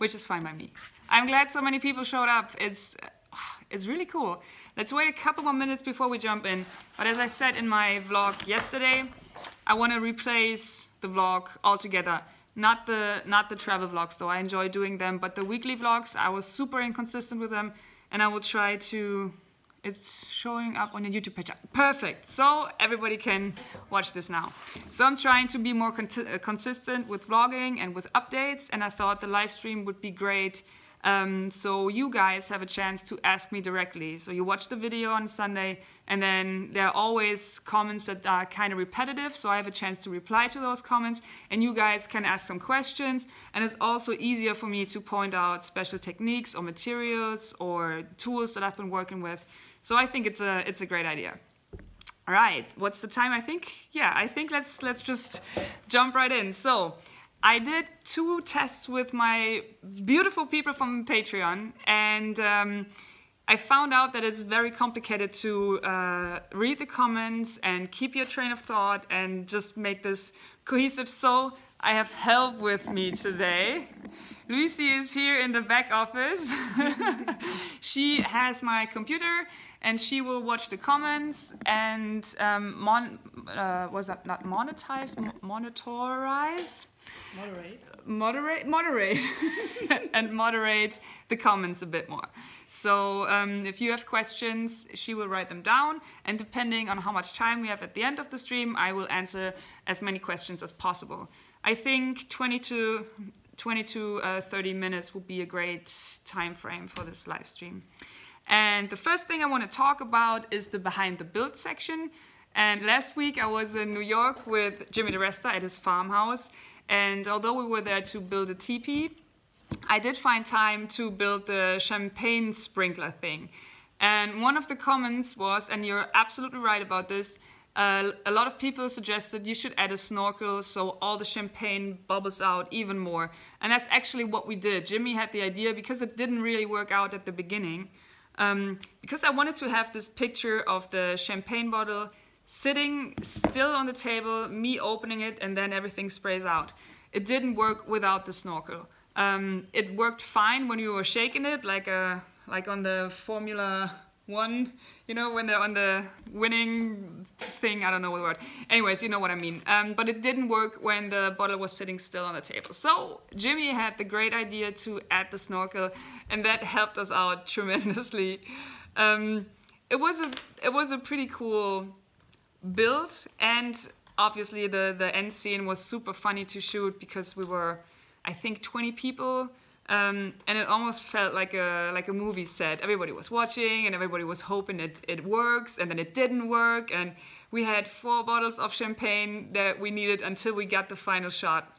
which is fine by me. I'm glad so many people showed up. It's really cool. Let's wait a couple more minutes before we jump in. But as I said in my vlog yesterday, I want to replace the vlog altogether. Not the travel vlogs, though. I enjoy doing them, but the weekly vlogs, I was super inconsistent with them, and I will try to... It's showing up on your YouTube page. Perfect. So everybody can watch this now. So I'm trying to be more consistent with vlogging and with updates, and I thought the live stream would be great. So you guys have a chance to ask me directly. So you watch the video on Sunday, and then there are always comments that are kind of repetitive, so I have a chance to reply to those comments, and you guys can ask some questions, and it's also easier for me to point out special techniques or materials or tools that I've been working with. So I think it's a great idea. All right, what's the time? I think, yeah, I think let's just jump right in. So I did 2 tests with my beautiful people from Patreon, and I found out that it's very complicated to read the comments and keep your train of thought and just make this cohesive. So I have help with me today. Lucy is here in the back office. She has my computer and she will watch the comments and moderate and moderate the comments a bit more. So if you have questions, she will write them down, and depending on how much time we have at the end of the stream, I will answer as many questions as possible. I think 20 to 30 minutes will be a great time frame for this live stream. And the first thing I want to talk about is the behind the build section. And last week I was in New York with Jimmy DeResta at his farmhouse. And although we were there to build a teepee, I did find time to build the champagne sprinkler thing. And one of the comments was, and you're absolutely right about this, a lot of people suggested you should add a snorkel so all the champagne bubbles out even more. And that's actually what we did. Jimmy had the idea because it didn't really work out at the beginning. Because I wanted to have this picture of the champagne bottle sitting still on the table, me opening it, and then everything sprays out. It didn't work without the snorkel. It worked fine when you were shaking it, like on the Formula 1, you know, when they're on the winning thing, I don't know the word. Anyways, you know what I mean. But it didn't work when the bottle was sitting still on the table. So Jimmy had the great idea to add the snorkel, and that helped us out tremendously. It was a pretty cool build, and obviously the end scene was super funny to shoot because we were, I think, 20 people, and it almost felt like a movie set. Everybody was watching and everybody was hoping it works, and then it didn't work, and we had 4 bottles of champagne that we needed until we got the final shot.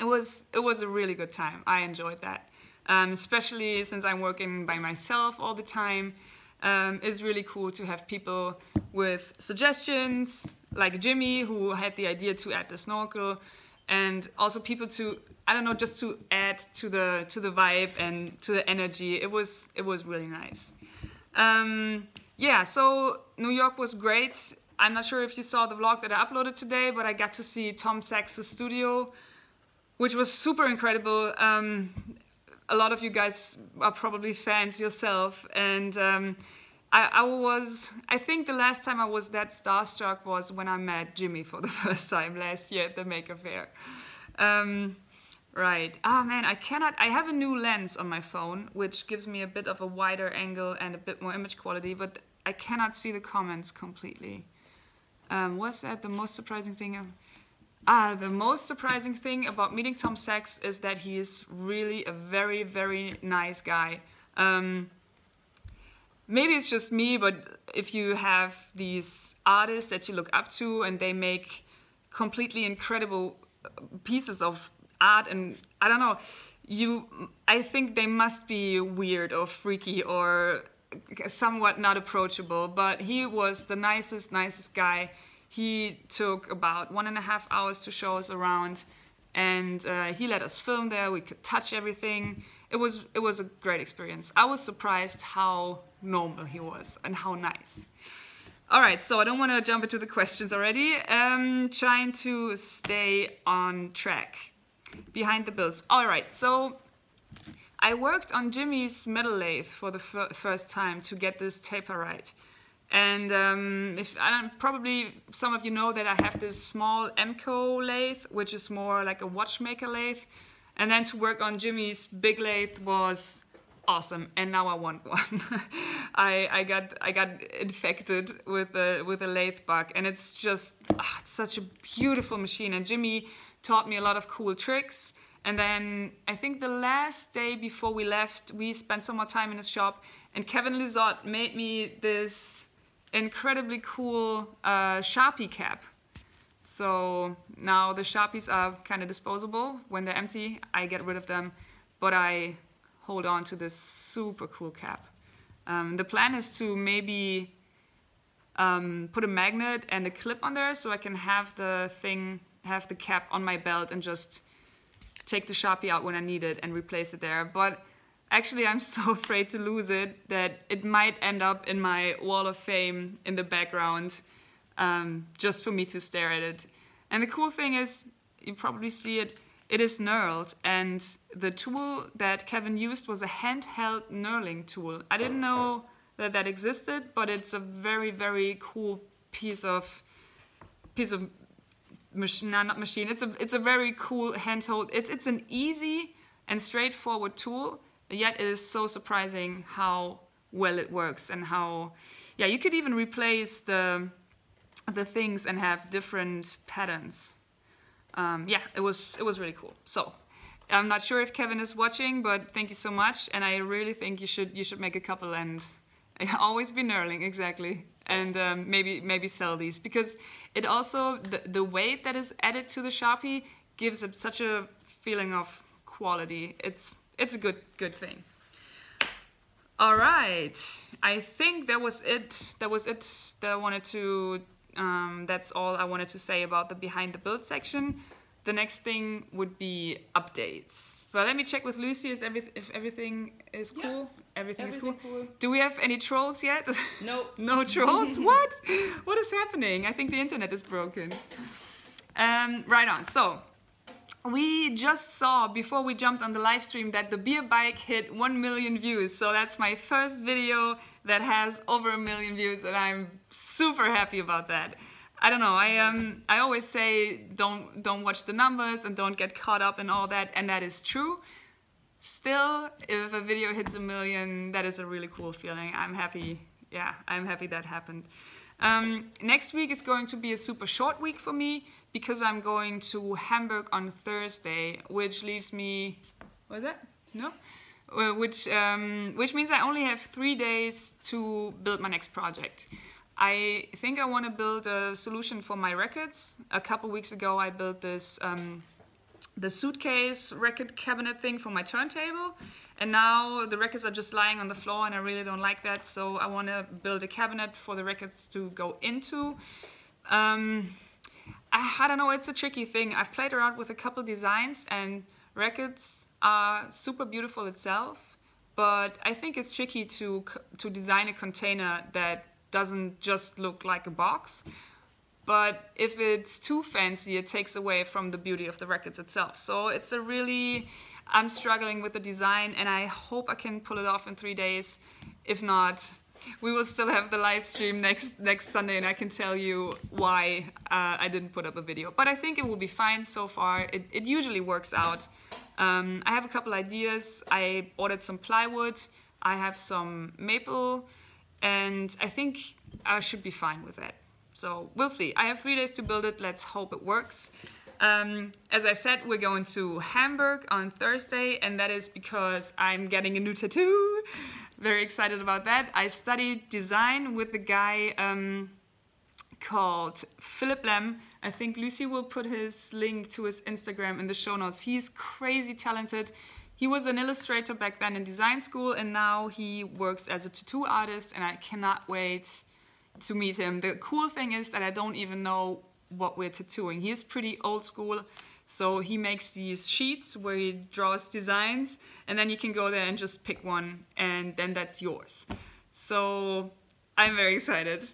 It was a really good time. I enjoyed that, especially since I'm working by myself all the time. It's really cool to have people with suggestions, like Jimmy, who had the idea to add the snorkel, and also people to, I don't know, just to add to the vibe and to the energy. It was really nice. Yeah, so New York was great. I'm not sure if you saw the vlog that I uploaded today, but I got to see Tom Sachs' studio, which was super incredible. A lot of you guys are probably fans yourself, and I think the last time I was that starstruck was when I met Jimmy for the first time last year at the Maker Faire. Right. Ah, man, I have a new lens on my phone, which gives me a bit of a wider angle and a bit more image quality, but I cannot see the comments completely. What's that the most surprising thing? The most surprising thing about meeting Tom Sachs is that he is really a very, very nice guy. Maybe it's just me, but if you have these artists that you look up to and they make completely incredible pieces of art, and I don't know, I think they must be weird or freaky or somewhat not approachable, but he was the nicest guy. He took about 1.5 hours to show us around, and he let us film there. We could touch everything. It was a great experience. I was surprised how normal he was and how nice. All right, so I don't want to jump into the questions already. Trying to stay on track. Behind the builds. All right, so I worked on Jimmy's metal lathe for the first time to get this taper right. And probably some of you know that I have this small Emco lathe, which is more like a watchmaker lathe. And then to work on Jimmy's big lathe was awesome. And now I want one. I got infected with a lathe bug, and it's just it's such a beautiful machine. And Jimmy taught me a lot of cool tricks. And then I think the last day before we left, we spent some more time in his shop, and Kevin Lizotte made me this incredibly cool Sharpie cap. So now the Sharpies are kind of disposable. When they're empty, I get rid of them, but I hold on to this super cool cap. The plan is to maybe put a magnet and a clip on there so I can have the cap on my belt and just take the Sharpie out when I need it and replace it there. But actually I'm so afraid to lose it that it might end up in my wall of fame in the background, just for me to stare at it. And the cool thing is, you probably see it, it is knurled, and the tool that Kevin used was a handheld knurling tool. I didn't know that that existed, but it's a very, very cool piece of it's a very cool handheld. It's an easy and straightforward tool, yet it is so surprising how well it works, and how, yeah, you could even replace the things and have different patterns. Yeah, it was really cool. So I'm not sure if Kevin is watching, but thank you so much, and I really think you should make a couple and always be knurling, exactly. And maybe sell these, because it also, the weight that is added to the Sharpie gives it such a feeling of quality. It's a good thing. All right, I think that was it. That's all I wanted to say about the behind the build section. The next thing would be updates. But let me check with Lucy if everything is cool. Yeah. Everything is cool. Do we have any trolls yet? No. No trolls? What? What is happening? I think the internet is broken. Right on. So we just saw before we jumped on the live stream that the beer bike hit 1 million views. So that's my first video that has over 1 million views, and I'm super happy about that. I don't know. I always say don't watch the numbers and don't get caught up in all that, and that is true. Still, if a video hits 1 million, that is a really cool feeling. I'm happy. Yeah, I'm happy that happened. Next week is going to be a super short week for me because I'm going to Hamburg on Thursday, which leaves me. What is that? No. Which means I only have 3 days to build my next project. I think I want to build a solution for my records. A couple weeks ago I built this the suitcase record cabinet thing for my turntable, and now the records are just lying on the floor and I really don't like that, so I want to build a cabinet for the records to go into. I don't know, it's a tricky thing. I've played around with a couple designs, and records are super beautiful itself, but I think it's tricky to design a container that doesn't just look like a box. But if it's too fancy, it takes away from the beauty of the records itself. So it's a really, I'm struggling with the design, and I hope I can pull it off in 3 days. If not, we will still have the live stream next Sunday, and I can tell you why I didn't put up a video. But I think it will be fine so far. It usually works out. I have a couple ideas. I ordered some plywood. I have some maple. And I think I should be fine with that. So we'll see. I have 3 days to build it. Let's hope it works. As I said, we're going to Hamburg on Thursday, and that is because I'm getting a new tattoo. Very excited about that. I studied design with a guy called Philipp Lemm. I think Lucy will put his link to his Instagram in the show notes. He's crazy talented. He was an illustrator back then in design school, and now he works as a tattoo artist, and I cannot wait to meet him. The cool thing is that I don't even know what we're tattooing. He is pretty old school, so he makes these sheets where he draws designs, and then you can go there and just pick one, and then that's yours. So I'm very excited.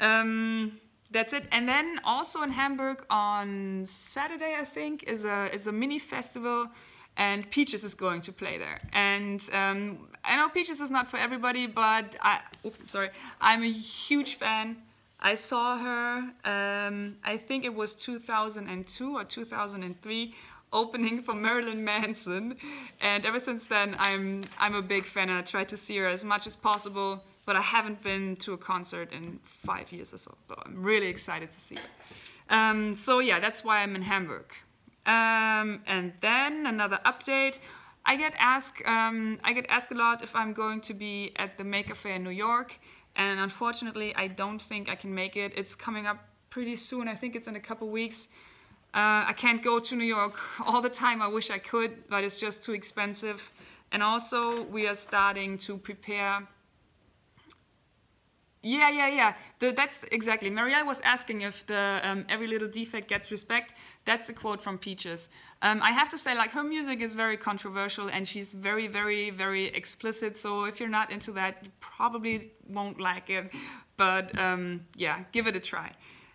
That's it. And then also in Hamburg on Saturday, I think, is a mini festival. and Peaches is going to play there. And I know Peaches is not for everybody, but I'm a huge fan. I saw her, I think it was 2002 or 2003, opening for Marilyn Manson, and ever since then I'm a big fan, and I try to see her as much as possible, but I haven't been to a concert in 5 years or so, but I'm really excited to see her. So yeah, that's why I'm in Hamburg. And then another update, I get asked a lot if I'm going to be at the Maker Faire in New York, and unfortunately I don't think I can make it. It's coming up pretty soon, I think it's in a couple weeks. I can't go to New York all the time, I wish I could, but it's just too expensive. And also we are starting to prepare. Yeah. That's exactly. Marielle was asking if the every little defect gets respect. That's a quote from Peaches. I have to say, like, her music is very controversial and she's very, very, very explicit. So if you're not into that, you probably won't like it. But yeah, give it a try.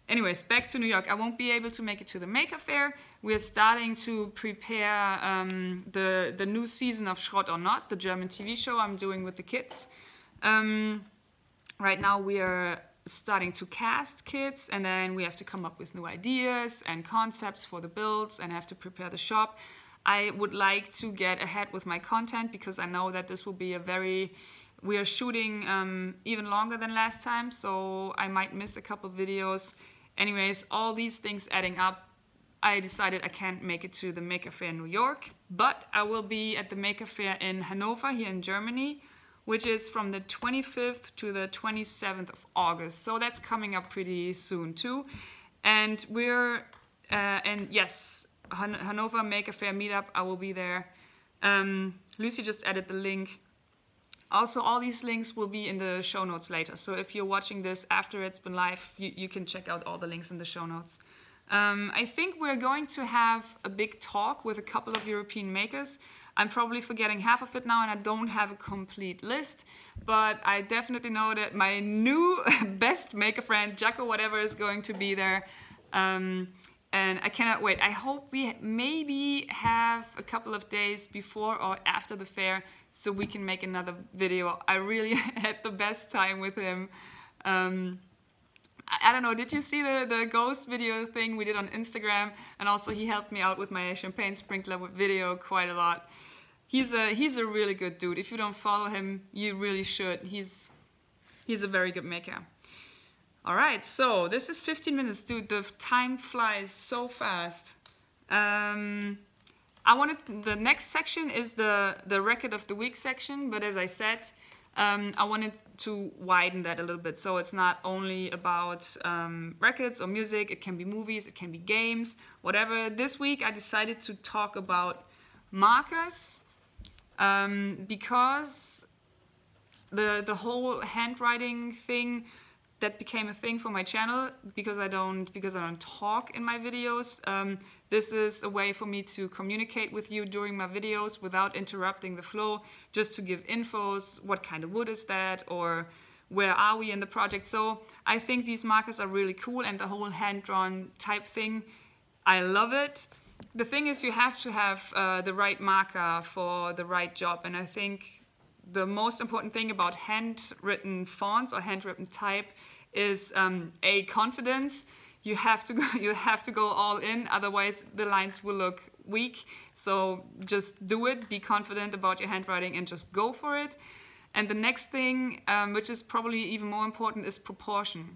Anyways, back to New York. I won't be able to make it to the Maker Faire. We're starting to prepare the new season of Schrott or Not, the German TV show I'm doing with the kids. Right now we are starting to cast kids, and then we have to come up with new ideas and concepts for the builds and have to prepare the shop. I would like to get ahead with my content because I know that this will be a very... We are shooting even longer than last time, so I might miss a couple videos. Anyways, all these things adding up, I decided I can't make it to the Maker Faire in New York, but I will be at the Maker Faire in Hannover, here in Germany, which is from the 25th to the 27th of August. So that's coming up pretty soon too. And we're, and yes, Hannover Maker Faire meetup, I will be there. Lucy just added the link. Also, all these links will be in the show notes later. So if you're watching this after it's been live, you can check out all the links in the show notes. I think we're going to have a big talk with a couple of European makers. I'm probably forgetting half of it now and I don't have a complete list, but I definitely know that my new best maker friend, Jaco whatever, is going to be there. And I cannot wait. I hope we maybe have a couple of days before or after the fair so we can make another video. I really had the best time with him. I don't know, did you see the ghost video thing we did on Instagram? And also he helped me out with my champagne sprinkler video quite a lot. He's a really good dude. If you don't follow him, you really should. He's a very good maker. Alright, so this is 15 minutes. Dude, the time flies so fast. The next section is the record of the week section, but as I said, I wanted to widen that a little bit. So it's not only about records or music, it can be movies, it can be games, whatever. This week I decided to talk about markers because the whole handwriting thing that became a thing for my channel because I don't talk in my videos. This is a way for me to communicate with you during my videos without interrupting the flow, just to give infos, what kind of wood is that, or where are we in the project. So I think these markers are really cool, and the whole hand-drawn type thing, I love it. The thing is, you have to have the right marker for the right job, and I think the most important thing about handwritten fonts or handwritten type is A, confidence. You have to go all in, otherwise the lines will look weak. So just do it, be confident about your handwriting and just go for it. And the next thing, which is probably even more important, is proportion.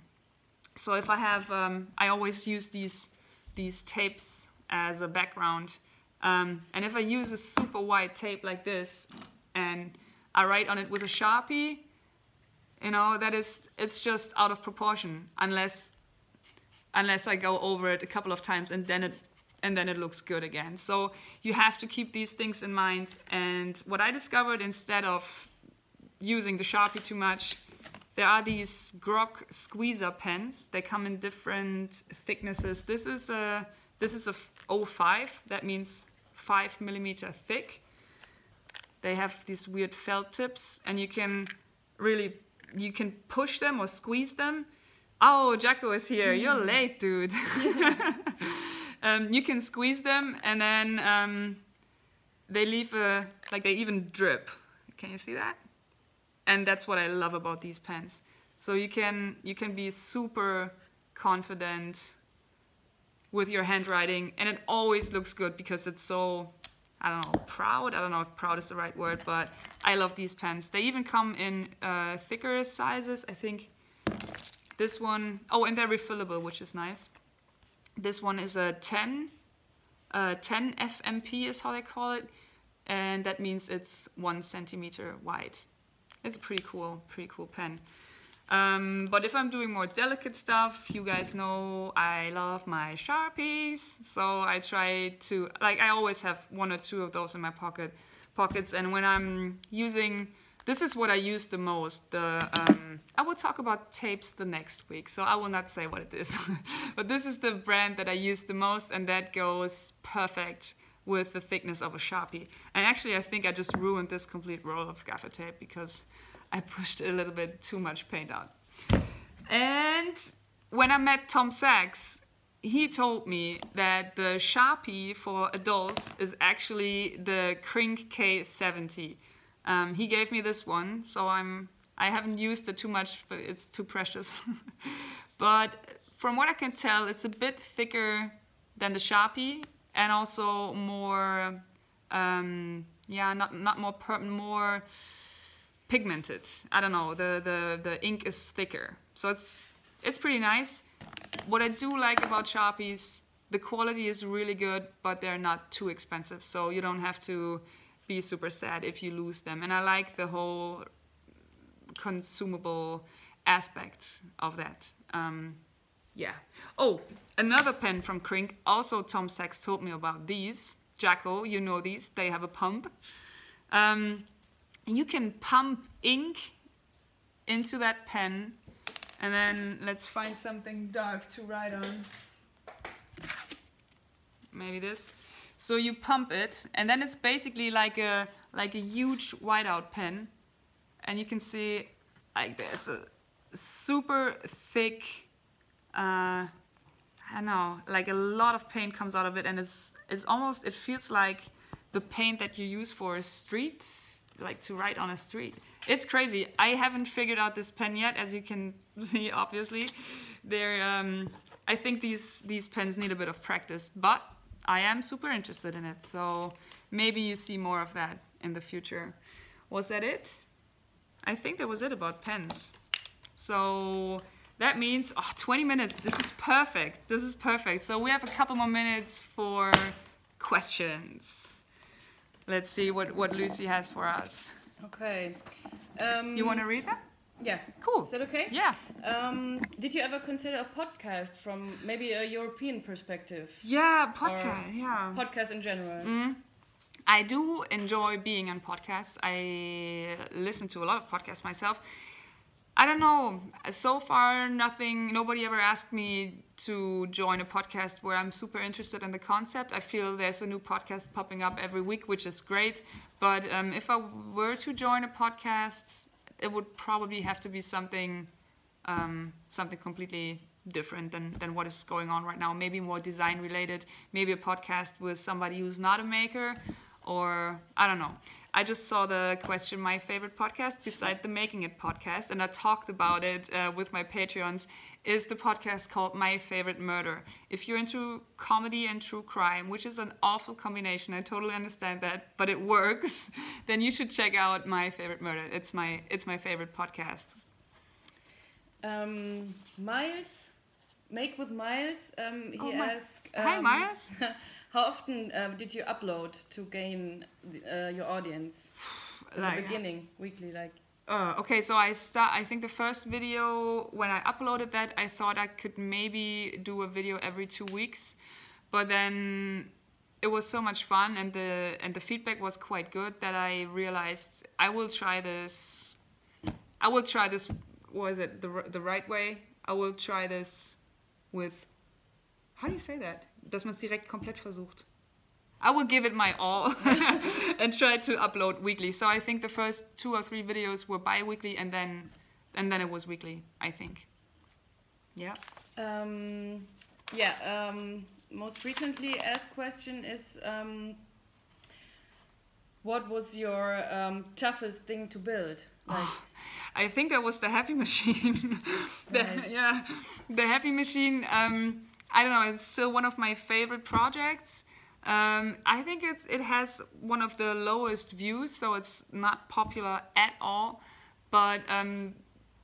So if I have, I always use these tapes as a background. And if I use a super wide tape like this and I write on it with a Sharpie, you know, it's just out of proportion, unless I go over it a couple of times and then it looks good again. So you have to keep these things in mind. And what I discovered, instead of using the Sharpie too much, there are these Grog squeezer pens. They come in different thicknesses. This is a 05, that means 5 millimeter thick. They have these weird felt tips, and you can push them or squeeze them. Oh, Jaco is here. You're late, dude. You can squeeze them, and then they leave a, like they even drip. Can you see that? And that's what I love about these pens. So you can be super confident with your handwriting, and it always looks good because it's so, I don't know, proud. I don't know if proud is the right word, but I love these pens. They even come in thicker sizes. I think this one, oh, and they're refillable, which is nice. This one is a 10 FMP is how they call it, and that means it's 1 centimeter wide. It's a pretty cool pen. But if I'm doing more delicate stuff, you guys know I love my Sharpies, so I try to, like, I always have one or two of those in my pockets. And when I'm using, this is what I use the most. I will talk about tapes the next week, so I will not say what it is. But this is the brand that I use the most, and that goes perfect with the thickness of a Sharpie. And actually, I think I just ruined this complete roll of gaffer tape because I pushed a little bit too much paint out. And when I met Tom Sachs, he told me that the Sharpie for adults is actually the Krink K70. He gave me this one, so I haven't used it too much, but it's too precious. But from what I can tell, it's a bit thicker than the Sharpie, and also more, yeah, more pigmented. I don't know, the ink is thicker, so it's pretty nice. What I do like about Sharpies, the quality is really good, but they're not too expensive, so you don't have to be super sad if you lose them. And I like the whole consumable aspect of that. Yeah. Oh, another pen from Krink, also Tom Sachs told me about these. Jaco, you know these, they have a pump. You can pump ink into that pen, and then let's find something dark to write on. Maybe this. So you pump it, and then it's basically like a huge whiteout pen, and you can see like there's a super thick, I don't know, like a lot of paint comes out of it, and it's almost, it feels like the paint that you use for a street, like to write on a street. It's crazy. I haven't figured out this pen yet, as you can see, obviously. I think these pens need a bit of practice, but I am super interested in it, so maybe you see more of that in the future. Was that it? I think that was it about pens. So that means, oh, 20 minutes. This is perfect. This is perfect. So we have a couple more minutes for questions. Let's see what Lucy has for us. Okay. You want to read that? Yeah. Cool. Is that okay? Yeah. Did you ever consider a podcast from maybe a European perspective? Yeah, podcast. Yeah. Podcast in general. Mm. I do enjoy being on podcasts. I listen to a lot of podcasts myself. I don't know. So far, nothing. Nobody ever asked me to join a podcast where I'm super interested in the concept. I feel there's a new podcast popping up every week, which is great. But if I were to join a podcast, it would probably have to be something, something completely different than what is going on right now. Maybe more design related. Maybe a podcast with somebody who's not a maker. Or, I don't know. I just saw the question, my favorite podcast, beside the Making It podcast, and I talked about it with my Patreons, is the podcast called My Favorite Murder. If you're into comedy and true crime, which is an awful combination, I totally understand that, but it works, then you should check out My Favorite Murder. It's my favorite podcast. Miles, Make with Miles, he asked... Hi, Miles. How often did you upload to gain your audience? Like, in the beginning, weekly, like. Okay, so I think the first video, when I uploaded that, I thought I could maybe do a video every 2 weeks, but then it was so much fun, and the feedback was quite good, that I realized I will try this. I will try this. Was it the right way? I will try this with. How do you say that? Dass man es direkt komplett versucht. I will give it my all and try to upload weekly. So I think the first 2 or 3 videos were bi-weekly, and then it was weekly, I think. Yeah. Most frequently asked question is What was your toughest thing to build? Like, I think that was the Happy Machine. The Happy Machine. I don't know. It's still one of my favorite projects. I think it has one of the lowest views, so it's not popular at all. But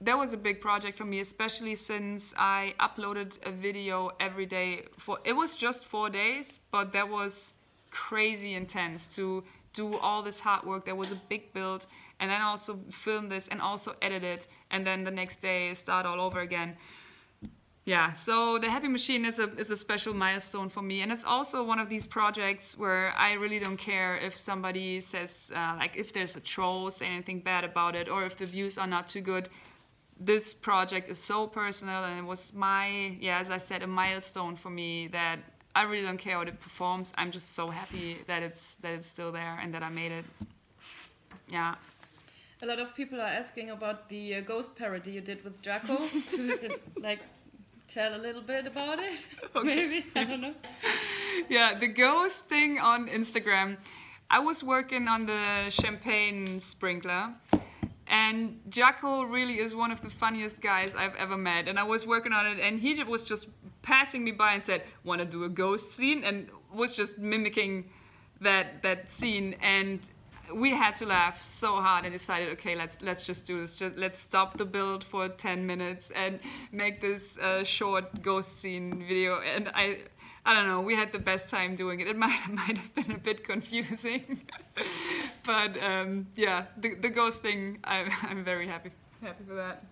that was a big project for me, especially since I uploaded a video every day. It was just 4 days, but that was crazy intense to do all this hard work. There was a big build, and then also film this, and also edit it, and then the next day start all over again. Yeah, so the Happy Machine is a special milestone for me, and it's also one of these projects where I really don't care if somebody says, like if there's a troll, say anything bad about it, or if the views are not too good. This project is so personal, and it was my, yeah, as I said, a milestone for me that I really don't care what it performs. I'm just so happy that it's still there and that I made it. Yeah. A lot of people are asking about the ghost parody you did with Jaco. Tell a little bit about it, okay. Maybe, I don't know. Yeah, the ghost thing on Instagram. I was working on the champagne sprinkler, and Jaco really is one of the funniest guys I've ever met. And I was working on it, and he was just passing me by and said, "Wanna do a ghost scene?" And was just mimicking that scene. And we had to laugh so hard and decided, okay, let's just do this. Let's stop the build for 10 minutes and make this short ghost scene video. And I don't know, we had the best time doing it. It might have been a bit confusing, but yeah, the ghost thing, I'm very happy for that.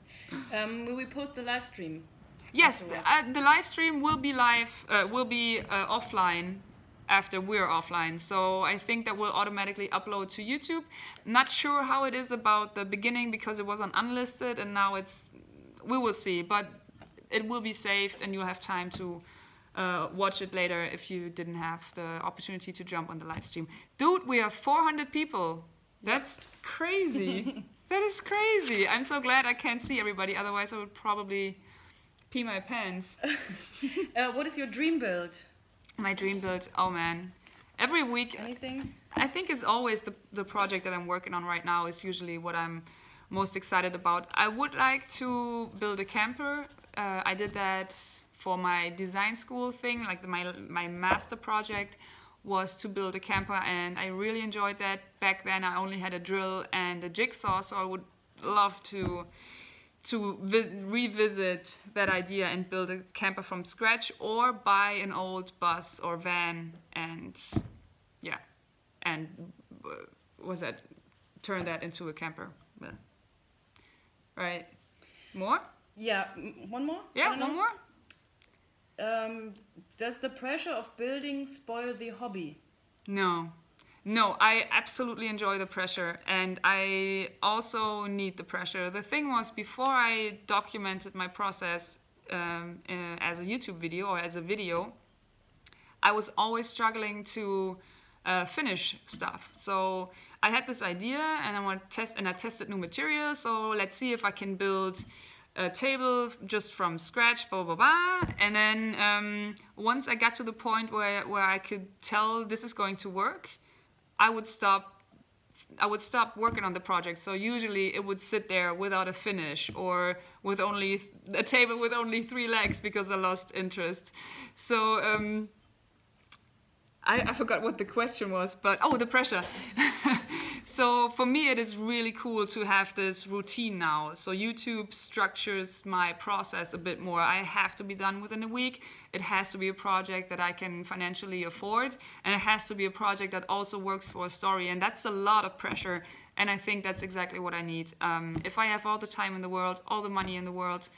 Will we post the live stream? Yes, the live stream will be offline. After we're offline, so I think that will automatically upload to YouTube. Not sure how it is about the beginning because it was on unlisted, and now we will see, but it will be saved and you'll have time to watch it later if you didn't have the opportunity to jump on the live stream. Dude, we are 400 people. That's crazy. That is crazy. I'm so glad I can't see everybody, otherwise I would probably pee my pants. What is your dream build? My dream build, oh man. Every week, anything? I think it's always the project that I'm working on right now is usually what I'm most excited about. I would like to build a camper. I did that for my design school thing, like my master project was to build a camper, and I really enjoyed that. Back then I only had a drill and a jigsaw, so I would love to revisit that idea and build a camper from scratch, or buy an old bus or van and yeah, and turn that into a camper. Yeah. Right, more? Yeah, one more? Yeah, one more. Does the pressure of building spoil the hobby? No. No, I absolutely enjoy the pressure, and I also need the pressure. The thing was, before I documented my process as a YouTube video or as a video, I was always struggling to finish stuff. So I had this idea, and I want to test, and I tested new material. So let's see if I can build a table just from scratch, blah blah blah. And then once I got to the point where I could tell this is going to work, I would stop working on the project. So usually it would sit there without a finish, or with only a table with only 3 legs, because I lost interest. So I forgot what the question was, but oh, the pressure. So for me it is really cool to have this routine now. So YouTube structures my process a bit more. I have to be done within a week. It has to be a project that I can financially afford, and it has to be a project that also works for a story, and that's a lot of pressure, and I think that's exactly what I need. If I have all the time in the world, all the money in the world,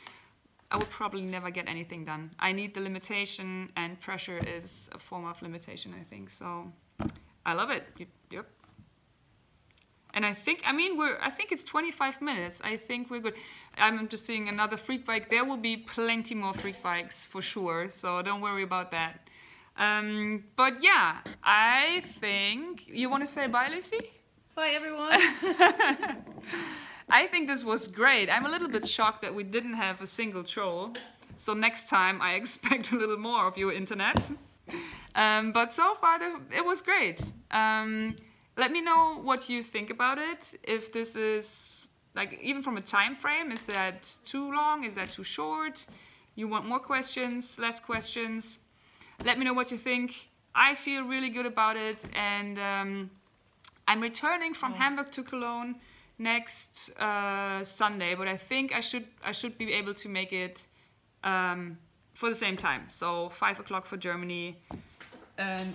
I would probably never get anything done. I need the limitation, and pressure is a form of limitation, I think. So I love it. Yep. And I think, I think it's 25 minutes. I think we're good. I'm just seeing another freak bike. There will be plenty more freak bikes for sure, so don't worry about that. But yeah, I think, you want to say bye, Lucy? Bye, everyone. I think this was great. I'm a little bit shocked that we didn't have a single troll. So next time I expect a little more of your internet. But so far, it was great. Let me know what you think about it. If this is, like, even from a time frame, is that too long? Is that too short? You want more questions, less questions? Let me know what you think. I feel really good about it, and I'm returning from Hamburg to Cologne next Sunday, but I think I should be able to make it for the same time. So 5 o'clock for Germany, and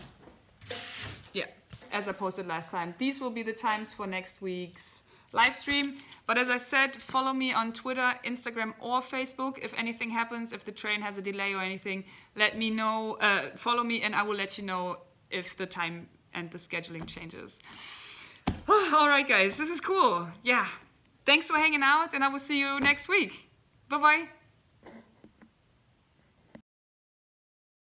yeah, as I posted last time, these will be the times for next week's live stream. But as I said, follow me on Twitter, Instagram, or Facebook. If anything happens, if the train has a delay or anything, let me know. Follow me, and I will let you know if the time and the scheduling changes. All right, guys, this is cool. Yeah, thanks for hanging out, and I will see you next week. Bye bye.